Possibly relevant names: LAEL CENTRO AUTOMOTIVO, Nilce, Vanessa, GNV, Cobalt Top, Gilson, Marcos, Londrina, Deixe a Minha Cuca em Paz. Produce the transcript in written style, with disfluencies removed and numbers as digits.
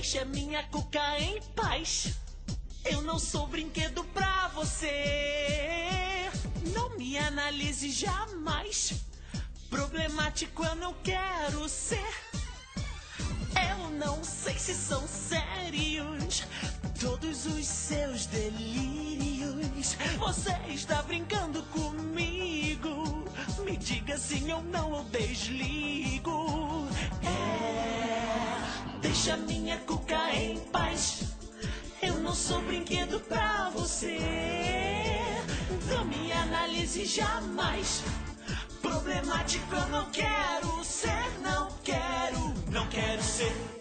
Deixe a minha cuca em paz. Eu não sou brinquedo pra você. Não me analise jamais. Problemático eu não quero ser. Eu não sei se são sérios todos os seus delírios. Você está brincando comigo. Me diga sim ou não, eu desligo. Deixa minha cuca em paz. Eu não sou brinquedo pra você. Não me analise jamais. Problemático eu não quero ser, não quero, não quero ser.